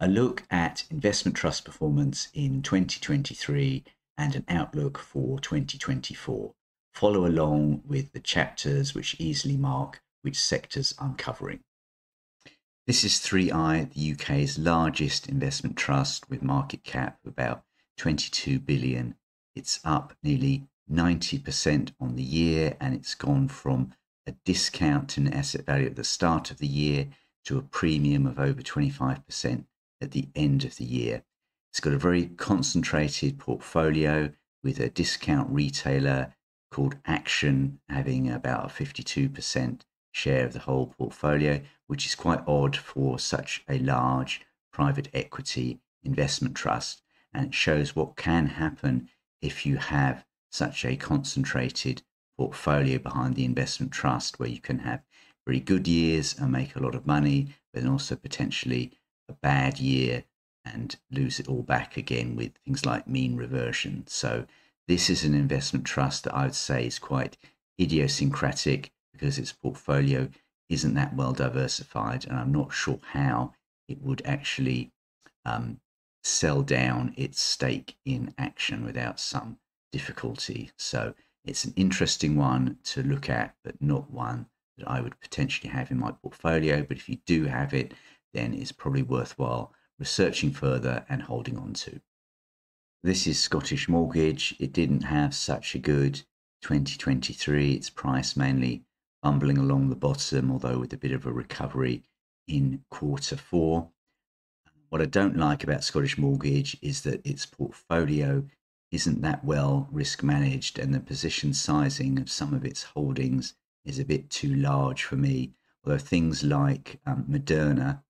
a look at investment trust performance in 2023 and an outlook for 2024. Follow along with the chapters which easily mark which sectors I'm covering. This is 3i, the UK's largest investment trust with market cap of about 22 billion. It's up nearly 90% on the year, and it's gone from a discount to net asset value at the start of the year to a premium of over 25% at the end of the year. It's got a very concentrated portfolio with a discount retailer called Action having about a 52% share of the whole portfolio, which is quite odd for such a large private equity investment trust, and it shows what can happen if you have such a concentrated portfolio behind the investment trust, where you can have very good years and make a lot of money, but then also potentially a bad year and lose it all back again with things like mean reversion. So this is an investment trust that I would say is quite idiosyncratic because its portfolio isn't that well diversified, and I'm not sure how it would actually sell down its stake in Action without some difficulty. So it's an interesting one to look at, but not one that I would potentially have in my portfolio. But if you do have it, then it's probably worthwhile researching further and holding on to. This is Scottish Mortgage. It didn't have such a good 2023. Its price mainly bumbling along the bottom, although with a bit of a recovery in quarter four. What I don't like about Scottish Mortgage is that its portfolio isn't that well risk managed, and the position sizing of some of its holdings is a bit too large for me. Although things like Moderna,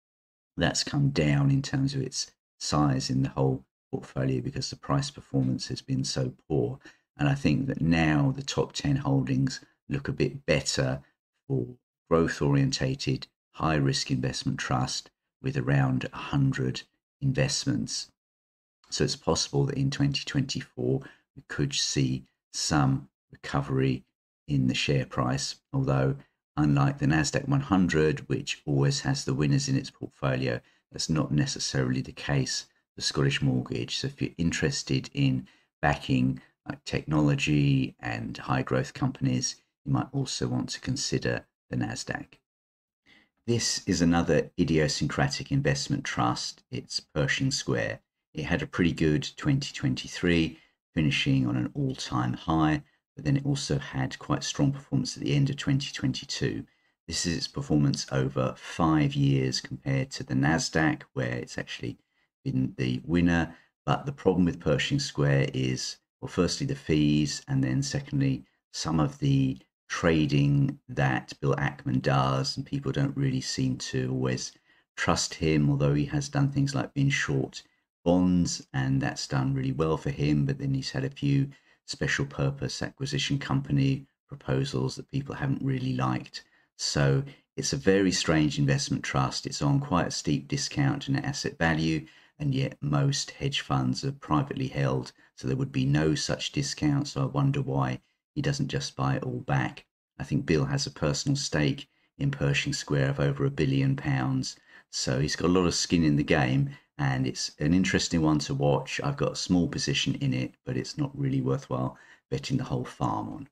that's come down in terms of its size in the whole portfolio because the price performance has been so poor. And I think that now the top 10 holdings look a bit better for growth-orientated, high-risk investment trust with around 100 investments. So it's possible that in 2024, we could see some recovery in the share price, although unlike the NASDAQ 100, which always has the winners in its portfolio, that's not necessarily the case for Scottish Mortgage. So if you're interested in backing like technology and high growth companies, you might also want to consider the NASDAQ. This is another idiosyncratic investment trust. It's Pershing Square. It had a pretty good 2023, finishing on an all-time high, but then it also had quite strong performance at the end of 2022. This is its performance over 5 years compared to the NASDAQ, where it's actually been the winner. But the problem with Pershing Square is, well, firstly, the fees, and then secondly, some of the trading that Bill Ackman does, and people don't really seem to always trust him, although he has done things like being short bonds, and that's done really well for him. But then he's had a few special purpose acquisition company proposals that people haven't really liked. So it's a very strange investment trust. It's on quite a steep discount in asset value, and yet most hedge funds are privately held, so there would be no such discount. So I wonder why he doesn't just buy it all back. I think Bill has a personal stake in Pershing Square of over £1 billion. So he's got a lot of skin in the game, and it's an interesting one to watch. I've got a small position in it, but it's not really worthwhile betting the whole farm on.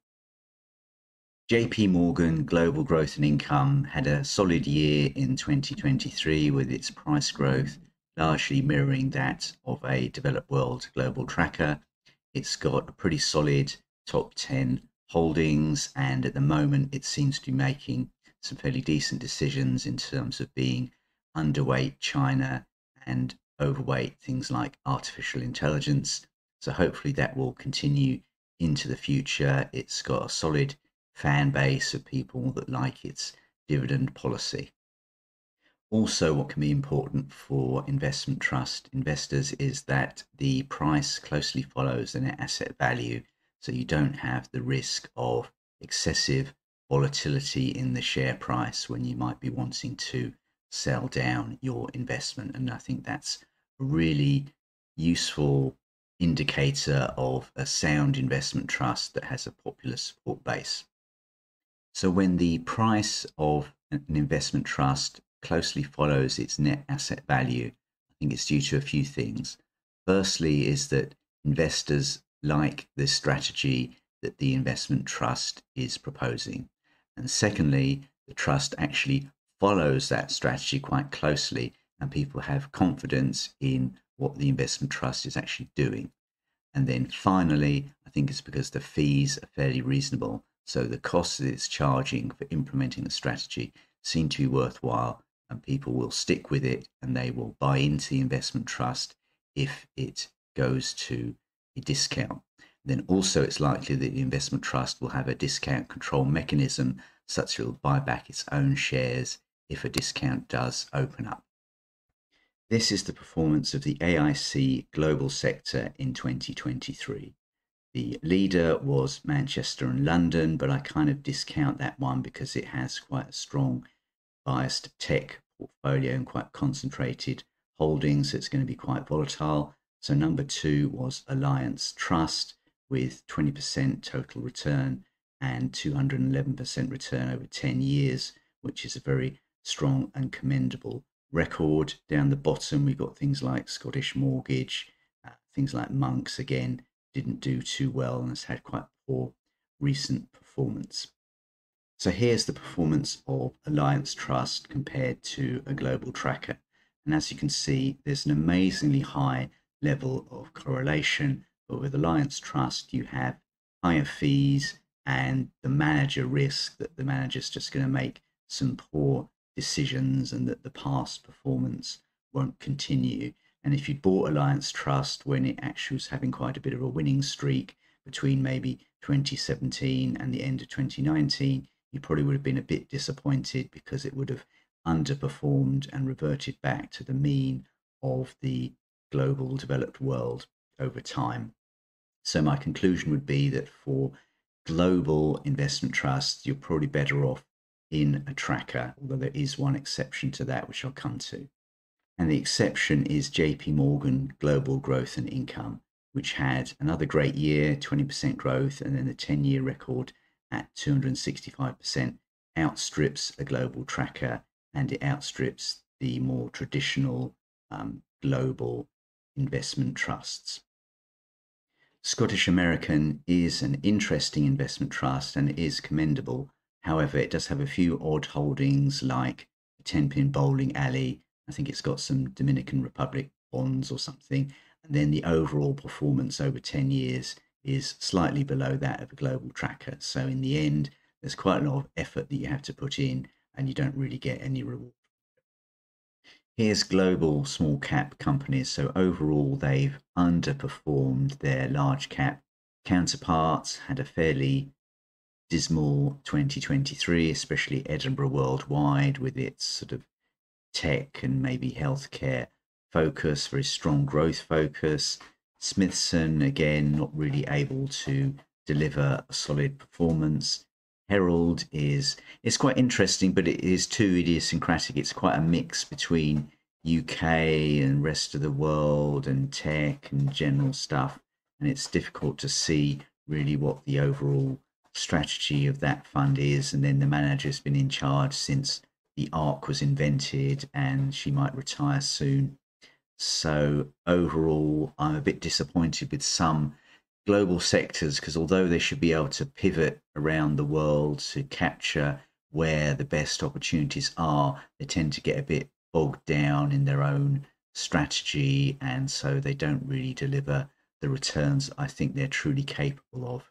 JP Morgan Global Growth and Income had a solid year in 2023 with its price growth largely mirroring that of a developed world global tracker. It's got a pretty solid top 10 holdings, and at the moment it seems to be making some fairly decent decisions in terms of being underweight China and overweight things like artificial intelligence. So hopefully that will continue into the future. It's got a solid fan base of people that like its dividend policy. Also, what can be important for investment trust investors is that the price closely follows the net asset value, so you don't have the risk of excessive volatility in the share price when you might be wanting to sell down your investment. And I think that's a really useful indicator of a sound investment trust that has a popular support base. So when the price of an investment trust closely follows its net asset value, I I think it's due to a few things. Firstly is that investors like this strategy that the investment trust is proposing. And secondly, the trust actually follows that strategy quite closely, and people have confidence in what the investment trust is actually doing. And then finally, I think it's because the fees are fairly reasonable. So the costs that it's charging for implementing the strategy seem to be worthwhile, and people will stick with it and they will buy into the investment trust if it goes to a discount. Then also it's likely that the investment trust will have a discount control mechanism such that it will buy back its own shares if a discount does open up. This is the performance of the AIC global sector in 2023. The leader was Manchester and London, but I kind of discount that one because it has quite a strong bias to tech portfolio and quite concentrated holdings, so it's going to be quite volatile. So number two was Alliance Trust with 20% total return and 211% return over 10 years, which is a very strong and commendable record. Down the bottom, we've got things like Scottish Mortgage, things like Monks again. Didn't do too well and has had quite poor recent performance. So here's the performance of Alliance Trust compared to a global tracker. And as you can see, there's an amazingly high level of correlation, but with Alliance Trust, you have higher fees and the manager risk that the manager's just going to make some poor decisions and that the past performance won't continue. And if you bought Alliance Trust when it actually was having quite a bit of a winning streak between maybe 2017 and the end of 2019, you probably would have been a bit disappointed because it would have underperformed and reverted back to the mean of the global developed world over time. So my conclusion would be that for global investment trusts, you're probably better off in a tracker, although there is one exception to that, which I'll come to. And the exception is JP Morgan Global Growth and Income, which had another great year, 20% growth, and then the 10-year record at 265% outstrips a global tracker, and it outstrips the more traditional global investment trusts. Scottish American is an interesting investment trust and it is commendable. However, it does have a few odd holdings like a 10-pin bowling alley. I think it's got some Dominican Republic bonds or something. And then the overall performance over 10 years is slightly below that of a global tracker. So in the end, there's quite a lot of effort that you have to put in and you don't really get any reward. Here's global small cap companies. So overall, they've underperformed their large cap counterparts, had a fairly dismal 2023, especially Edinburgh Worldwide with its sort of tech and maybe healthcare focus, very strong growth focus. Smithson, again, not really able to deliver a solid performance. Herald is quite interesting, but it is too idiosyncratic. It's quite a mix between UK and rest of the world and tech and general stuff. And it's difficult to see really what the overall strategy of that fund is. And then the manager's been in charge since the ARC was invented and she might retire soon. So overall, I'm a bit disappointed with some global sectors because although they should be able to pivot around the world to capture where the best opportunities are, they tend to get a bit bogged down in their own strategy. And so they don't really deliver the returns I think they're truly capable of.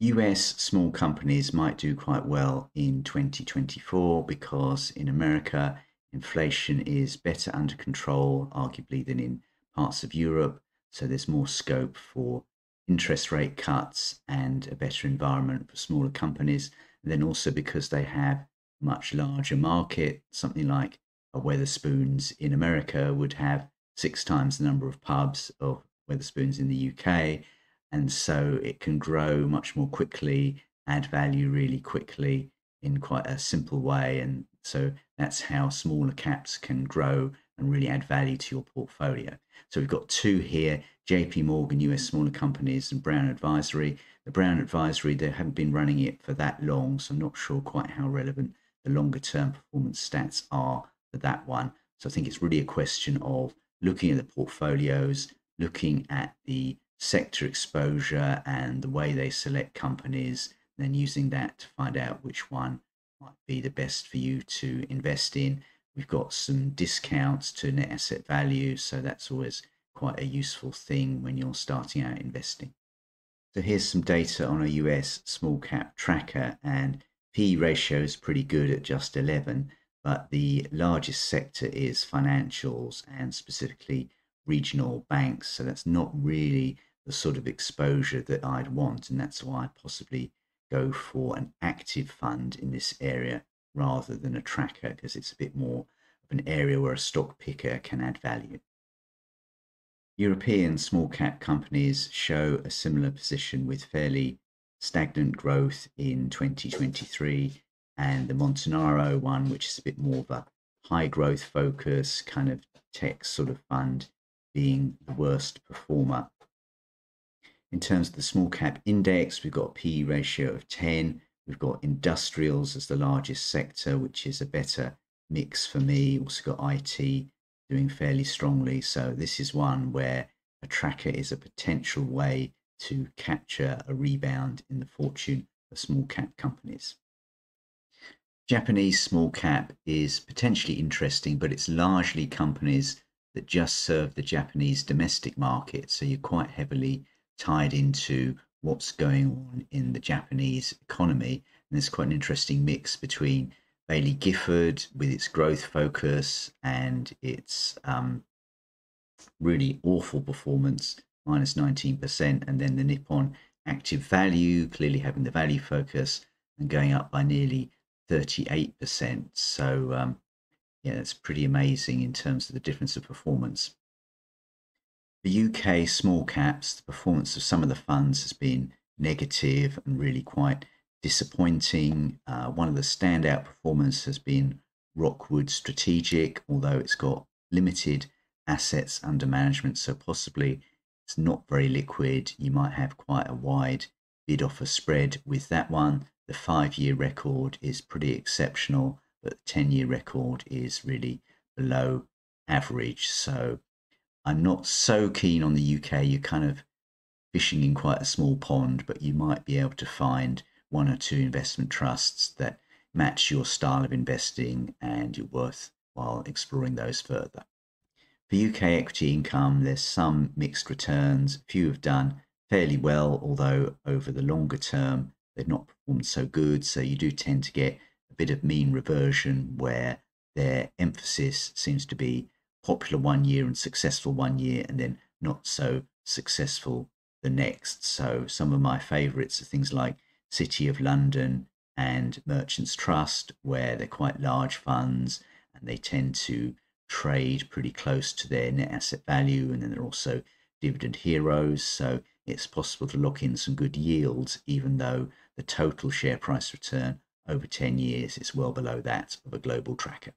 US small companies might do quite well in 2024 because in America, inflation is better under control, arguably, than in parts of Europe. So there's more scope for interest rate cuts and a better environment for smaller companies. And then also because they have a much larger market, something like a Weatherspoons in America would have 6 times the number of pubs of Weatherspoons in the UK. And so it can grow much more quickly, add value really quickly in quite a simple way. And so that's how smaller caps can grow and really add value to your portfolio. So we've got two here, JP Morgan, US Smaller Companies and Brown Advisory. The Brown Advisory, they haven't been running it for that long, so I'm not sure quite how relevant the longer term performance stats are for that one. So I think it's really a question of looking at the portfolios, looking at the sector exposure and the way they select companies, and then using that to find out which one might be the best for you to invest in. We've got some discounts to net asset value, so that's always quite a useful thing when you're starting out investing. So here's some data on a US small cap tracker, and P/E ratio is pretty good at just 11, but the largest sector is financials and specifically regional banks. So that's not really the sort of exposure that I'd want, and that's why I possibly go for an active fund in this area rather than a tracker, because it's a bit more of an area where a stock picker can add value. European small cap companies show a similar position with fairly stagnant growth in 2023, and the Montanaro one, which is a bit more of a high growth focus kind of tech sort of fund, being the worst performer. In terms of the small cap index, we've got a P/E ratio of 10. We've got industrials as the largest sector, which is a better mix for me. Also got IT doing fairly strongly. So this is one where a tracker is a potential way to capture a rebound in the fortune of small cap companies. Japanese small cap is potentially interesting, but it's largely companies that just serve the Japanese domestic market. So you're quite heavily tied into what's going on in the Japanese economy. And there's quite an interesting mix between Baillie Gifford with its growth focus and its really awful performance, minus 19%, and then the Nippon active value, clearly having the value focus and going up by nearly 38%. So yeah, that's pretty amazing in terms of the difference of performance. The UK small caps, the performance of some of the funds has been negative and really quite disappointing. One of the standout performance has been Rockwood Strategic, although it's got limited assets under management, so possibly it's not very liquid. You might have quite a wide bid offer spread with that one. The 5-year record is pretty exceptional, but the 10-year record is really below average. So I'm not so keen on the UK. You're kind of fishing in quite a small pond, but you might be able to find one or two investment trusts that match your style of investing, and you're worthwhile exploring those further. For UK equity income, there's some mixed returns. A few have done fairly well, although over the longer term, they've not performed so good. So you do tend to get a bit of mean reversion where their emphasis seems to be popular one year and successful one year, and then not so successful the next. So some of my favorites are things like City of London and Merchants Trust, where they're quite large funds and they tend to trade pretty close to their net asset value, and then they're also dividend heroes. So it's possible to lock in some good yields, even though the total share price return over 10 years is well below that of a global tracker.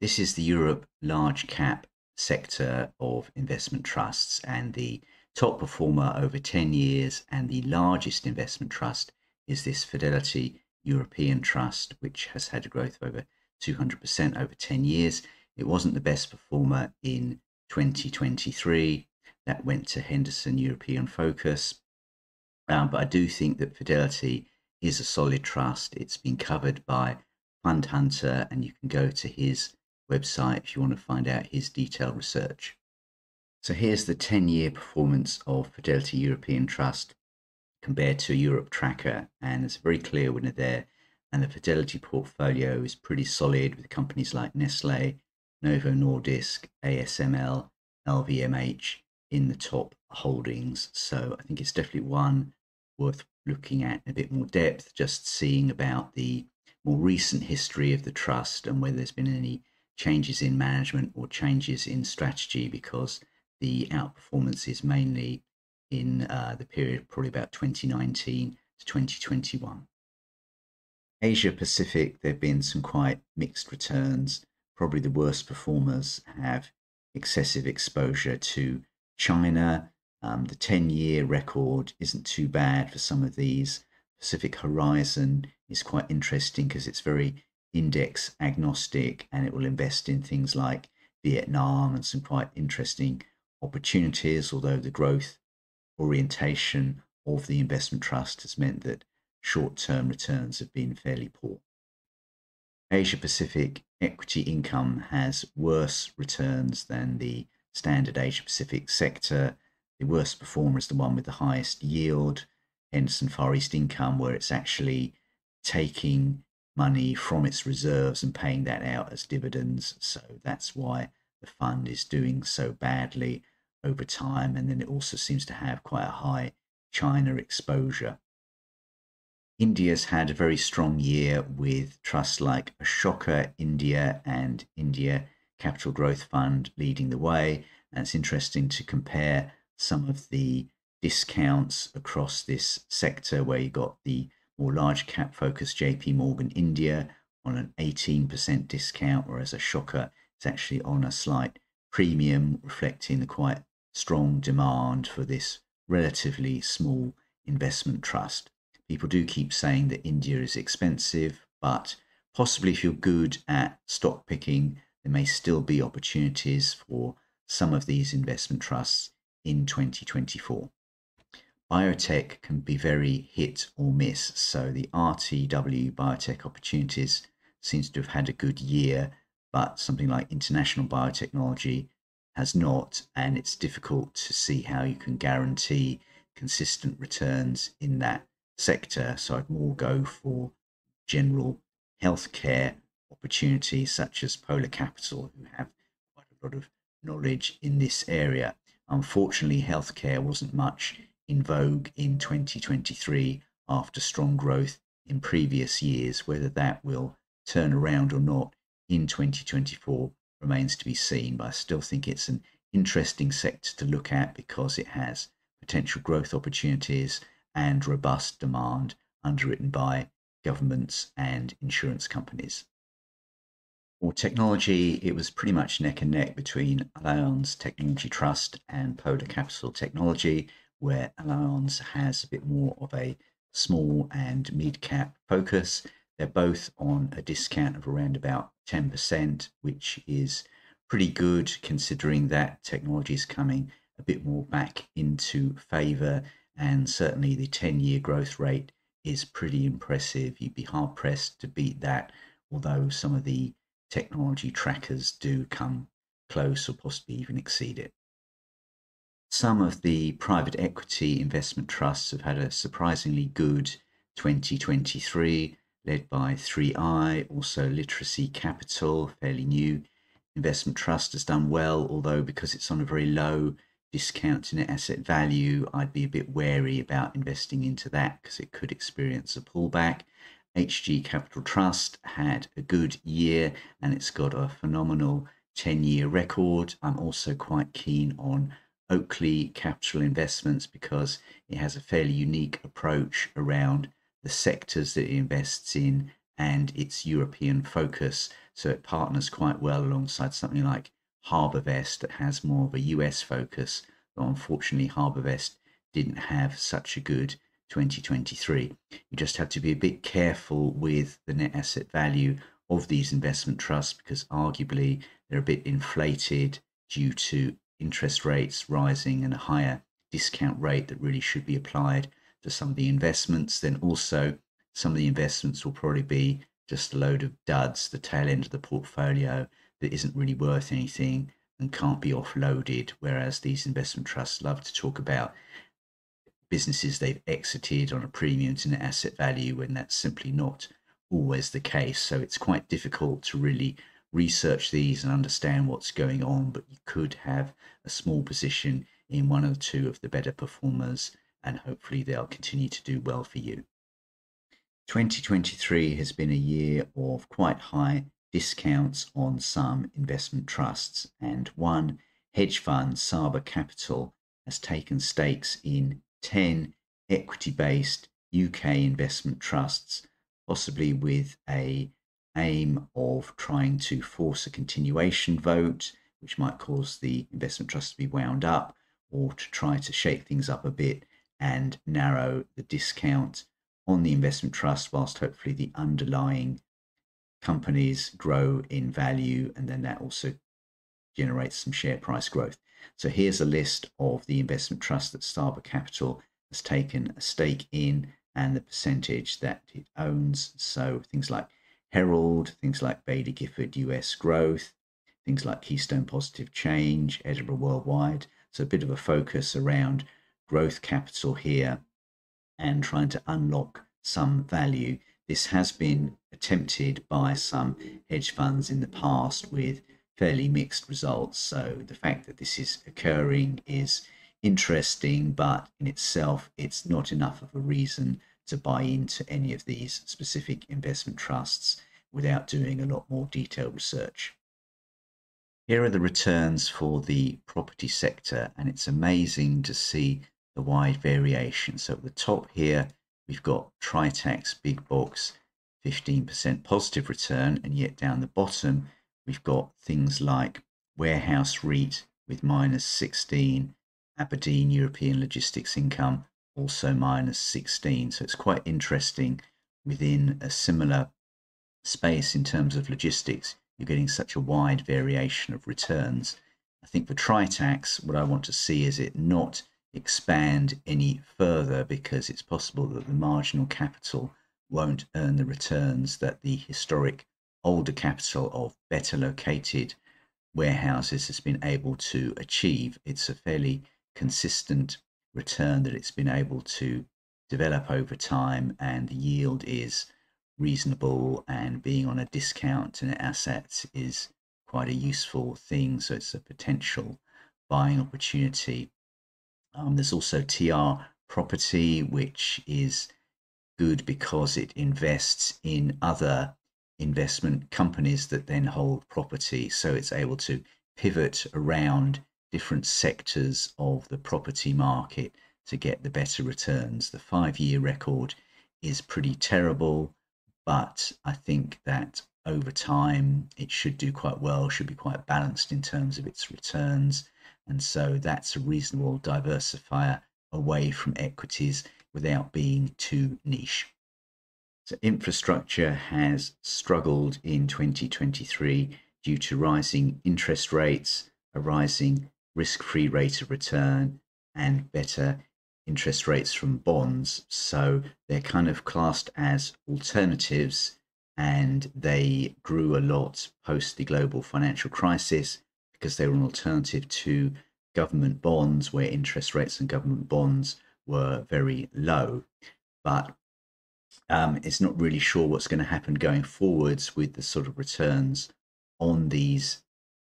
This is the Europe large cap sector of investment trusts, and the top performer over 10 years and the largest investment trust is this Fidelity European Trust, which has had a growth of over 200% over 10 years. It wasn't the best performer in 2023. That went to Henderson European Focus. But I do think that Fidelity is a solid trust. It's been covered by Fund Hunter, and you can go to his website if you want to find out his detailed research. So here's the 10-year performance of Fidelity European Trust compared to a Europe tracker, and it's a very clear winner there. And the Fidelity portfolio is pretty solid with companies like Nestle, Novo Nordisk, ASML, LVMH in the top holdings. So I think it's definitely one worth looking at in a bit more depth, just seeing about the more recent history of the trust and whether there's been any changes in management or changes in strategy, because the outperformance is mainly in the period probably about 2019 to 2021. Asia Pacific, there have been some quite mixed returns. Probably the worst performers have excessive exposure to China. The 10-year record isn't too bad for some of these. Pacific Horizon is quite interesting because it's very index agnostic, and it will invest in things like Vietnam and some quite interesting opportunities, although the growth orientation of the investment trust has meant that short-term returns have been fairly poor. Asia Pacific equity income has worse returns than the standard Asia Pacific sector. The worst performer is the one with the highest yield, Henderson Far East Income, where it's actually taking money from its reserves and paying that out as dividends. So that's why the fund is doing so badly over time. And then it also seems to have quite a high China exposure. India's had a very strong year with trusts like Ashoka India and India Capital Growth Fund leading the way. And it's interesting to compare some of the discounts across this sector, where you got the more large cap focused JP Morgan India on an 18% discount, whereas Ashoka is actually on a slight premium, reflecting the quite strong demand for this relatively small investment trust. People do keep saying that India is expensive, but possibly if you're good at stock picking, there may still be opportunities for some of these investment trusts in 2024. Biotech can be very hit or miss, so the RTW Biotech Opportunities seems to have had a good year, but something like International Biotechnology has not, and it's difficult to see how you can guarantee consistent returns in that sector. So I'd more go for general healthcare opportunities such as Polar Capital, who have quite a lot of knowledge in this area. Unfortunately, healthcare wasn't much in vogue in 2023 after strong growth in previous years. Whether that will turn around or not in 2024 remains to be seen, but I still think it's an interesting sector to look at because it has potential growth opportunities and robust demand underwritten by governments and insurance companies. For technology, it was pretty much neck and neck between Alliance Technology Trust and Polar Capital Technology, where Alliance has a bit more of a small and mid-cap focus. They're both on a discount of around about 10%, which is pretty good considering that technology is coming a bit more back into favour, and certainly the 10-year growth rate is pretty impressive. You'd be hard-pressed to beat that, although some of the technology trackers do come close or possibly even exceed it. Some of the private equity investment trusts have had a surprisingly good 2023, led by 3i, also Literacy Capital, fairly new investment trust, has done well, although because it's on a very low discount to net asset value, I'd be a bit wary about investing into that because it could experience a pullback. HG Capital Trust had a good year and it's got a phenomenal 10-year record. I'm also quite keen on Oakley Capital Investments because it has a fairly unique approach around the sectors that it invests in and its European focus. So it partners quite well alongside something like HarbourVest that has more of a US focus, though unfortunately HarbourVest didn't have such a good 2023. You just have to be a bit careful with the net asset value of these investment trusts because arguably they're a bit inflated due to interest rates rising and a higher discount rate that really should be applied to some of the investments. Then also some of the investments will probably be just a load of duds, the tail end of the portfolio that isn't really worth anything and can't be offloaded, whereas these investment trusts love to talk about businesses they've exited on a premium to net asset value when that's simply not always the case. So it's quite difficult to really research these and understand what's going on, but you could have a small position in one or two of the better performers and hopefully they'll continue to do well for you. 2023 has been a year of quite high discounts on some investment trusts, and one hedge fund, Saba Capital, has taken stakes in 10 equity-based UK investment trusts, possibly with a aim of trying to force a continuation vote, which might cause the investment trust to be wound up, or to try to shake things up a bit and narrow the discount on the investment trust, whilst hopefully the underlying companies grow in value, and then that also generates some share price growth. So here's a list of the investment trust that Starboard Capital has taken a stake in and the percentage that it owns. So things like Herald, things like Baillie Gifford US Growth, things like Keystone Positive Change, Edinburgh Worldwide. So a bit of a focus around growth capital here and trying to unlock some value. This has been attempted by some hedge funds in the past with fairly mixed results. So the fact that this is occurring is interesting, but in itself, it's not enough of a reason to buy into any of these specific investment trusts without doing a lot more detailed research. Here are the returns for the property sector, and it's amazing to see the wide variation. So at the top here, we've got TriTax Big Box, 15% positive return, and yet down the bottom, we've got things like Warehouse REIT with -16%, Aberdeen European Logistics Income, also -16%. So it's quite interesting within a similar space in terms of logistics, you're getting such a wide variation of returns. I think for TriTax, what I want to see is it not expand any further, because it's possible that the marginal capital won't earn the returns that the historic older capital of better located warehouses has been able to achieve. It's a fairly consistent return that it's been able to develop over time, and the yield is reasonable, and being on a discount to net assets is quite a useful thing. So it's a potential buying opportunity. There's also TR Property, which is good because it invests in other investment companies that then hold property. So it's able to pivot around different sectors of the property market to get the better returns. The 5-year record is pretty terrible, but I think that over time it should do quite well, should be quite balanced in terms of its returns. And so that's a reasonable diversifier away from equities without being too niche. So infrastructure has struggled in 2023 due to rising interest rates, a rising risk-free rate of return, and better interest rates from bonds. So they're kind of classed as alternatives, and they grew a lot post the global financial crisis, because they were an alternative to government bonds, where interest rates and government bonds were very low. But it's not really sure what's going to happen going forwards with the sort of returns on these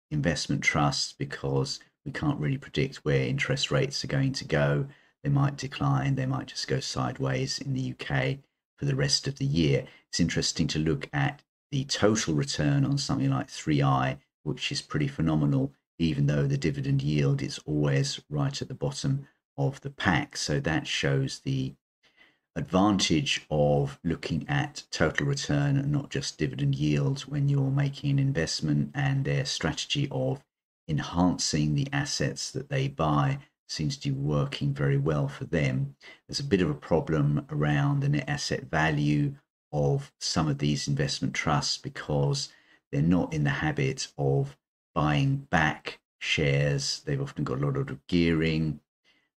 investment trusts, because we can't really predict where interest rates are going to go. They might decline, they might just go sideways in the UK for the rest of the year. It's interesting to look at the total return on something like 3i, which is pretty phenomenal, even though the dividend yield is always right at the bottom of the pack. So that shows the advantage of looking at total return and not just dividend yields when you're making an investment, and their strategy of enhancing the assets that they buy seems to be working very well for them. There's a bit of a problem around the net asset value of some of these investment trusts, because they're not in the habit of buying back shares. They've often got a lot of gearing.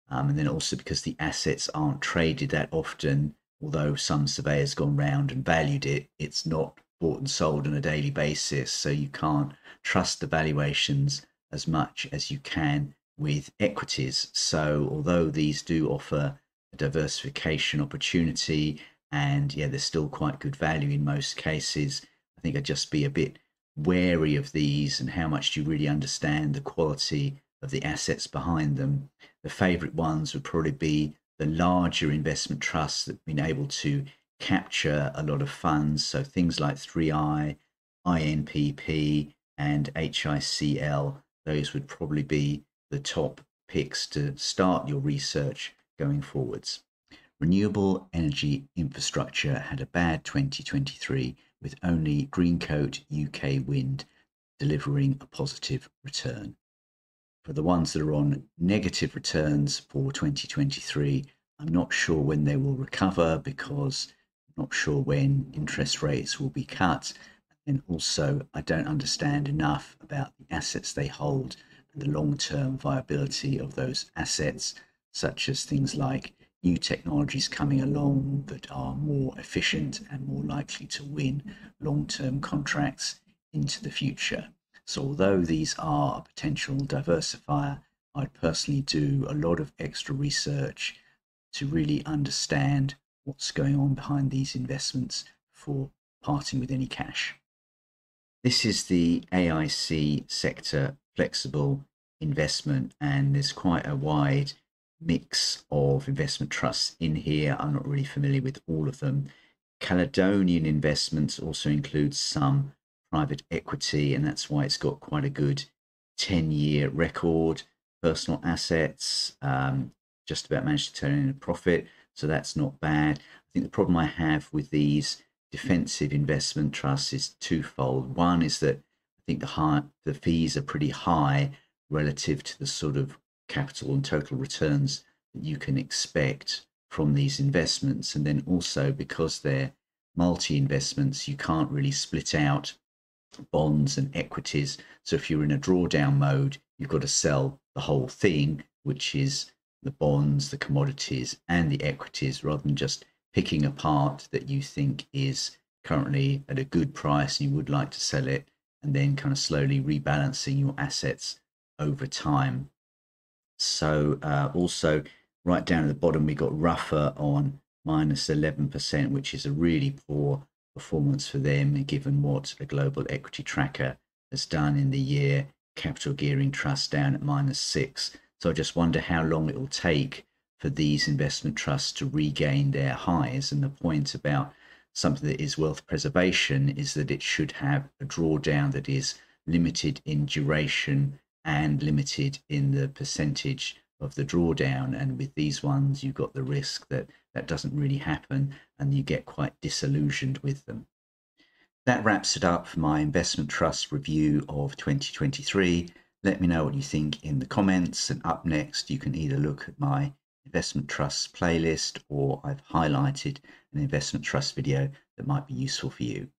And then also because the assets aren't traded that often, although some surveyor's gone round and valued it, it's not bought and sold on a daily basis. So you can't trust the valuations as much as you can with equities. So although these do offer a diversification opportunity, and yeah, they're still quite good value in most cases, I think I'd just be a bit wary of these and how much do you really understand the quality of the assets behind them. The favourite ones would probably be the larger investment trusts that have been able to capture a lot of funds. So things like 3i, INPP and HICL, those would probably be the top picks to start your research going forwards. Renewable energy infrastructure had a bad 2023, with only Greencoat UK Wind delivering a positive return. For the ones that are on negative returns for 2023, I'm not sure when they will recover, because I'm not sure when interest rates will be cut. And also, I don't understand enough about the assets they hold and the long-term viability of those assets, such as things like new technologies coming along that are more efficient and more likely to win long-term contracts into the future. So although these are a potential diversifier, I'd personally do a lot of extra research to really understand what's going on behind these investments before parting with any cash. This is the AIC sector flexible investment, and there's quite a wide mix of investment trusts in here. I'm not really familiar with all of them. Caledonian Investments also includes some private equity, and that's why it's got quite a good 10-year record. Personal assets, just about managed to turn in a profit, so that's not bad. I think the problem I have with these defensive investment trusts is twofold. One is that I think the fees are pretty high relative to the sort of capital and total returns that you can expect from these investments. And then also, because they're multi-investments, you can't really split out bonds and equities. So if you're in a drawdown mode, you've got to sell the whole thing, which is the bonds, the commodities and the equities, rather than just picking a part that you think is currently at a good price and you would like to sell it, and then kind of slowly rebalancing your assets over time. So also right down at the bottom, we got Ruffer on -11%, which is a really poor performance for them, given what a global equity tracker has done in the year. Capital Gearing Trust down at -6%. So I just wonder how long it will take for these investment trusts to regain their highs. And the point about something that is wealth preservation is that it should have a drawdown that is limited in duration and limited in the percentage of the drawdown. And with these ones, you've got the risk that that doesn't really happen, and you get quite disillusioned with them. That wraps it up for my investment trust review of 2023. Let me know what you think in the comments, and up next you can either look at my investment trusts playlist, or I've highlighted an investment trust video that might be useful for you.